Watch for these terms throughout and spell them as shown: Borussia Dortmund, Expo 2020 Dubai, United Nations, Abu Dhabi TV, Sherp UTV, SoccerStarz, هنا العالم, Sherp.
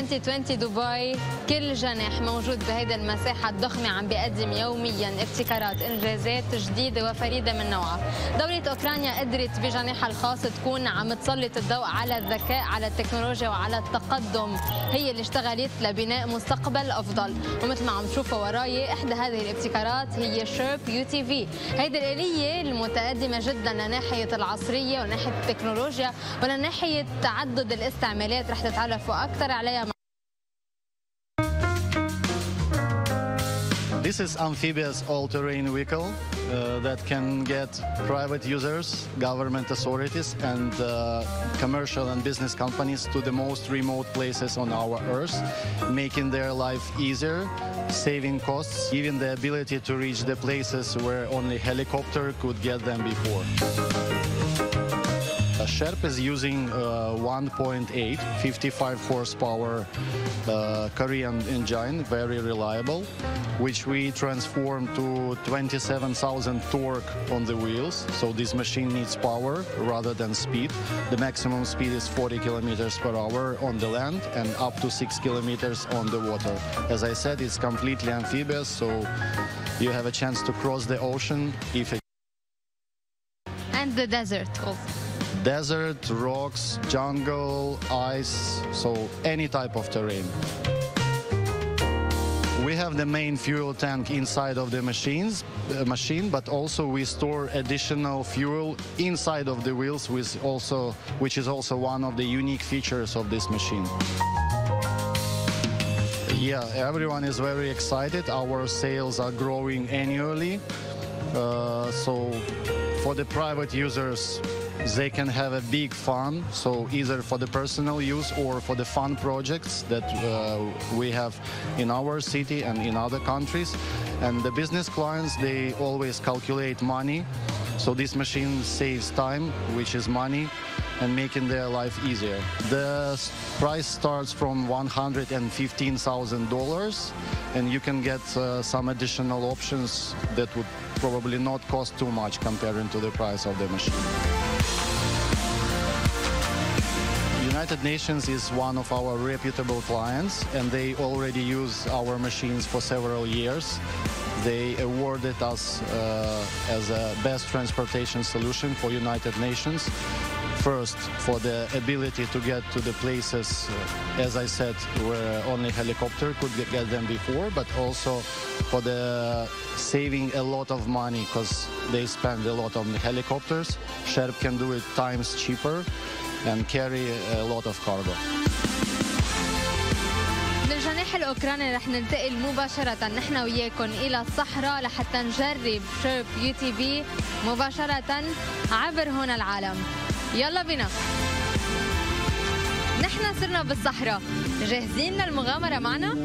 2020 دبي، كل جناح موجود بهيدا المساحة الضخمة عم بيقدم يوميا ابتكارات، إنجازات جديدة وفريدة من نوعها. دولة أوكرانيا قدرت بجناحها الخاص تكون عم تسلط الضوء على الذكاء، على التكنولوجيا وعلى التقدم، هي اللي اشتغلت لبناء مستقبل أفضل. ومثل ما عم تشوفوا وراي، إحدى هذه الابتكارات هي شيرب UTV، هيدي الآلية المتقدمة جدا لناحية العصرية وناحية التكنولوجيا ولناحية تعدد الاستعمالات. رح تتعرفوا أكثر عليها. This is amphibious all-terrain vehicle that can get private users, government authorities, and commercial and business companies to the most remote places on our Earth, making their life easier, saving costs, giving the ability to reach the places where only helicopter could get them before. Sherp is using 1.8, 55 horsepower Korean engine, very reliable, which we transform to 27,000 torque on the wheels. So this machine needs power rather than speed. The maximum speed is 40 kilometers per hour on the land and up to 6 kilometers on the water. As I said, it's completely amphibious, so you have a chance to cross the ocean if it... And the desert also. Desert, rocks, jungle, ice, so any type of terrain. We have the main fuel tank inside of the machine, but also we store additional fuel inside of the wheels, which is also one of the unique features of this machine. Yeah, everyone is very excited. Our sales are growing annually. So for the private users, they can have a big fun, so either for the personal use or for the fun projects that we have in our city and in other countries. And the business clients, they always calculate money, so this machine saves time, which is money, and making their life easier. The price starts from $115,000, and you can get some additional options that would probably not cost too much comparing to the price of the machine. United Nations is one of our reputable clients, and they already use our machines for several years. They awarded us as a best transportation solution for United Nations. First, for the ability to get to the places, as I said, where only helicopter could get them before, but also for the saving a lot of money, because they spend a lot on the helicopters. Sherp can do it times cheaper and carry a lot of cargo. بالجناح الأوكراني رح ننتقل مباشرة نحن وياكم إلى الصحراء لحتى نجرب شيرب UTV مباشرة عبر هنا العالم. يلا بينا. نحن صرنا بالصحراء، جاهزين للمغامرة معنا؟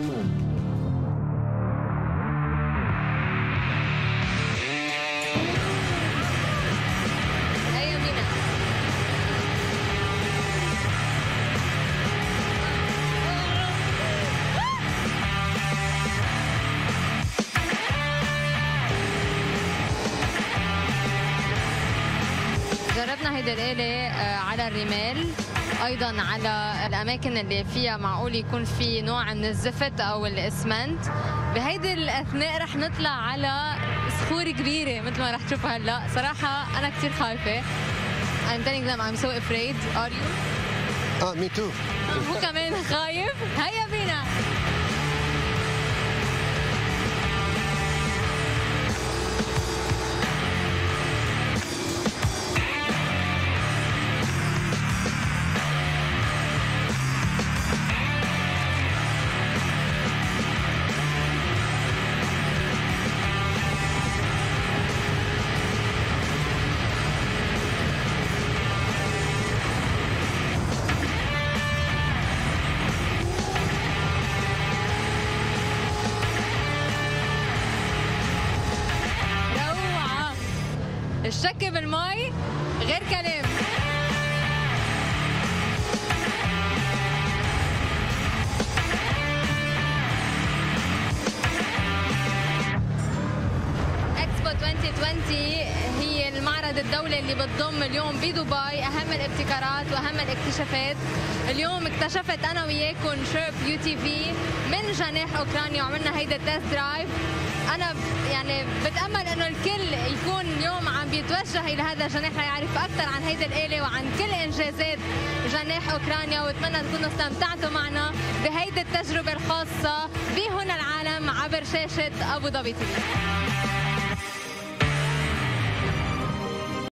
جربنا هيدي الآلة على الرمال، أيضاً على الأماكن اللي فيها معقول يكون في نوع من الزفت أو الإسمنت. بهيدي الأثناء رح نطلع على صخور كبيرة مثل ما رح تشوفها هلا. صراحة أنا كتير خايفة. I'm telling them I'm so afraid. Are you? Me too. هو كمان خايف. هيا بينا. الشك بالماء غير كلام. اكسبو 2020 هي المعرض الدولي اللي بتضم اليوم بدبي أهم الابتكارات وأهم الاكتشافات. اليوم اكتشفت أنا وياكم شيرب يو تي في من جناح أوكرانيا وعملنا هيدا التست درايف. أنا يعني بتأمل إنه الكل يكون اليوم عم بيتوجه إلى هذا الجناح ليعرف أكثر عن هيدا الآلة وعن كل إنجازات جناح أوكرانيا، وأتمنى تكونوا استمتعتوا معنا بهيدي التجربة الخاصة بهنا العالم عبر شاشة أبو ظبي تي في.